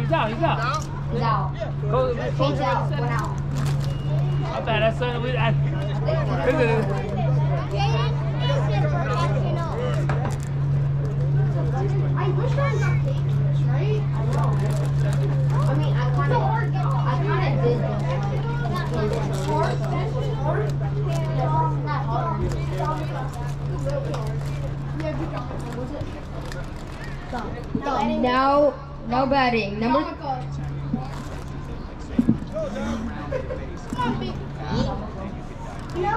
He's out. He's out. I bet that's something we... I wish I was not taking this, right? I know. I mean, I kind of did this. No batting. Number... No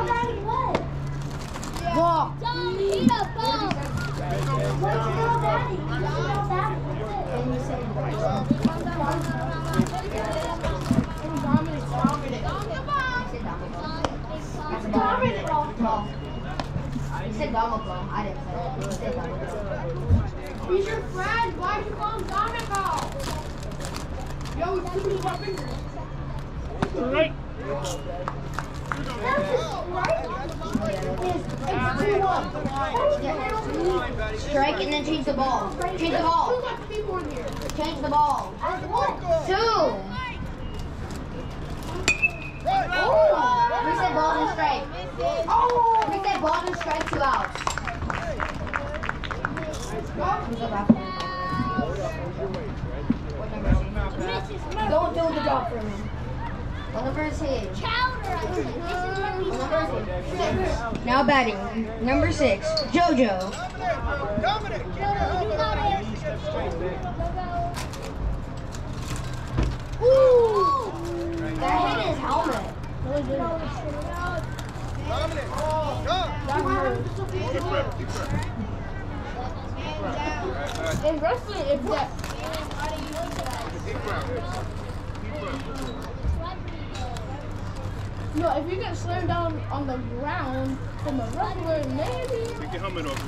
batting what? Walk. Don't eat a ball. What's no batting? No batting. And you say, Dominic. You said Dominic. I didn't say that. You said Dominic. He's your friend. Why'd you call him Dominic? Yo, he's too many more fingers. Right. Strike and then change the ball. Change the ball. 2. Oh, we said balls and strike. Oh, we said balls and strike 2 outs. Don't do the job for me. Oliver's hit. Now batting. Number 6, Jojo. Dominic! Ooh! That hit his helmet. Dominic! Go! In wrestling, it's that. No, if you get slammed down on the ground from a wrestler, maybe. Take your helmet off.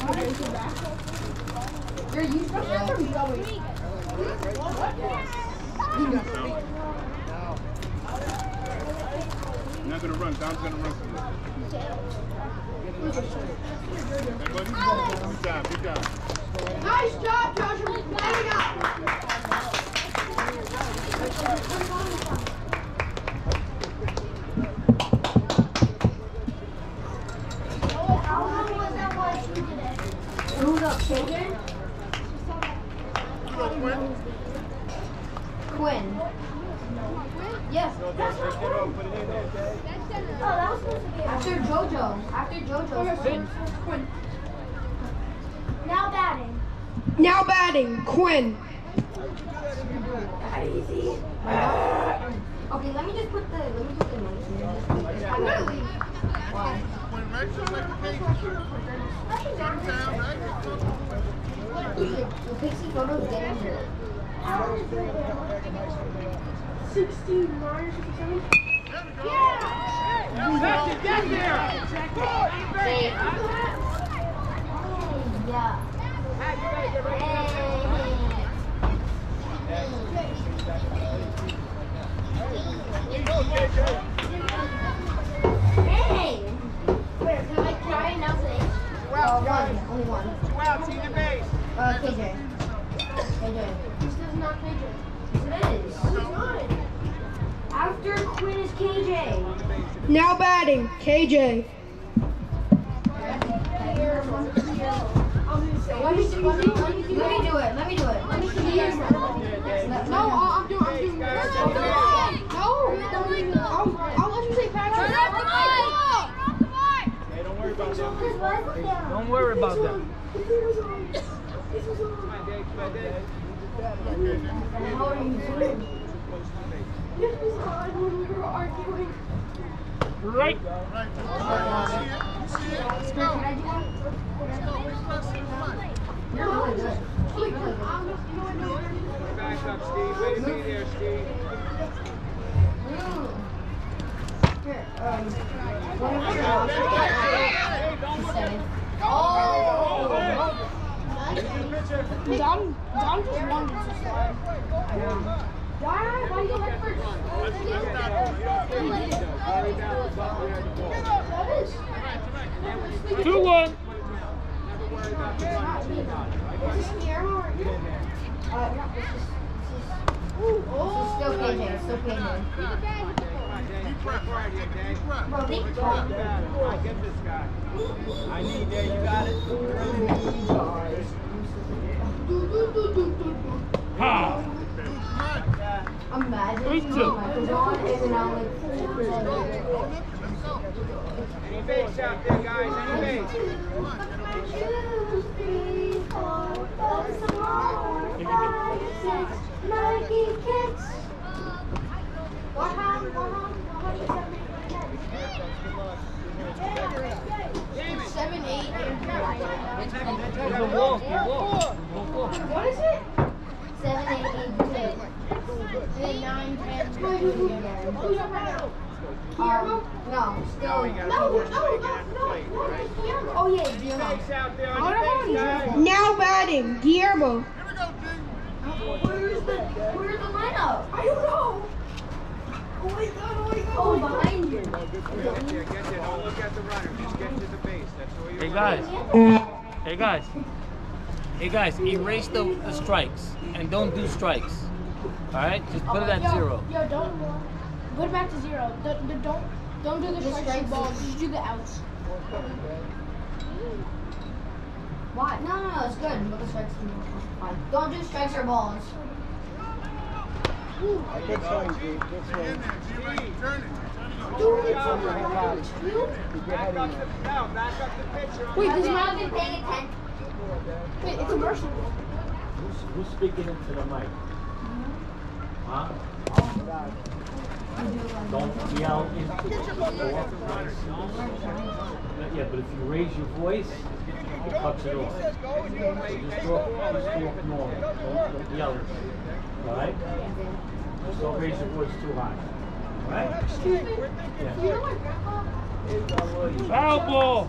You're used to having Joey. You're not going to run. Dom's going to run for you. Good job. Nice job, Joshua. There you go. Quinn. Yes. After Jojo. Quinn. Now batting. Quinn. That easy. Okay, let me just put the notes here. I'm gonna leave. Why? The pixie photos getting here. 16 March. Yeah! You have to get there! Yeah. Hey! Wait, can I try it now today? Only one. Wow, see the base. KJ. This is not KJ. It is. After Quinn is KJ. Now batting, KJ. Let me do it. No, I'm doing. I'll let you say Patrick. Hey, don't worry about them. How are you doing? We were arguing. Right. Back up, Steve. Wait a minute there, Steve. Here, Dom just wanted to slide. Why do you look for it? 2-1. Is this Guillermo or you? No, this is... I get this guy. I need that. You got it. Imagine Michael's on his and I'm like, any base out there, guys? Any base? What is it? 7, 8, 8, 2. Then 9, 10, 2 again. No, still. No. Oh yeah, Guillermo. Now batting, Guillermo. Where's the lineup? I don't know. Oh my god. Oh, behind you. Get there. Don't look at the runner. Just get to the base. That's where you Hey guys, erase the strikes and don't do strikes. Alright? Just put it at zero. Yo, don't go back to zero. Don't do the strike ball, just do the outs. Why? No, it's good, but the strikes are fine. Don't do strikes or balls. I think so, dude. Back up the wait, because now they're paying attention. Wait, it's a commercial. Who's speaking into the mic? Huh? Don't yell. Yeah, but if you raise your voice, it cuts it off. Just talk normal. Don't yell. Alright? Just don't raise your voice too high. Alright? Yeah. Foul ball!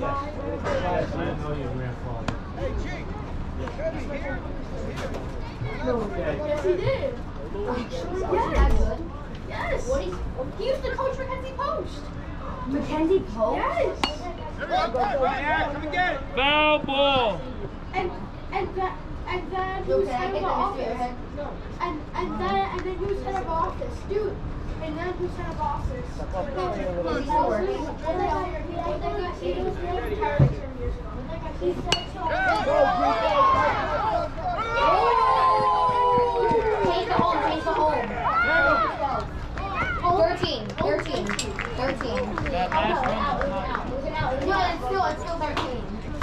Yes. I know your grandfather. Hey, Chief. Yes, he did. Yes. Yes. He used to coach Mackenzie Post. Mackenzie Post? Yes. Come and get it. Foul ball. And then he was head of office. And then he was head of office, dude. And then he was head of office. Take the home. 13. No, it's still 13.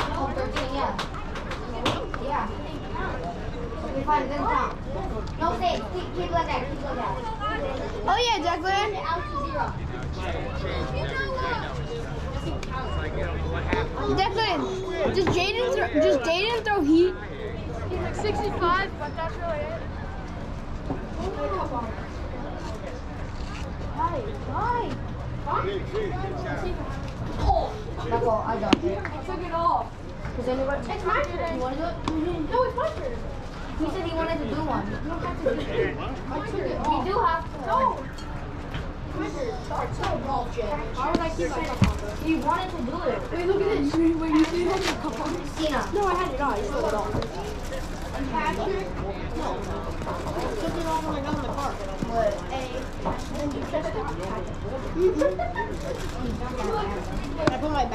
Oh, 13, yeah. Okay, fine, it doesn't count. No, stay. Keep like that. Oh, yeah, Declan. Out to zero. Declan, does Jayden throw heat? He's like 65, but that's really it. Oh, I got it. I took it off. It's my turn. You want to do it? No, it's my turn. He said he wanted to do one. You don't have to do it. I took it off. You do have to. No. That's not a ball challenge. Why would I keep my cup on this? He wanted to do it. Wait, look at this. Wait, you see that? Cup on this? Cena. No, I had it on. You still had it on. And Patrick? No. I took it off when I got in the car. What? And then you checked it. I put my back.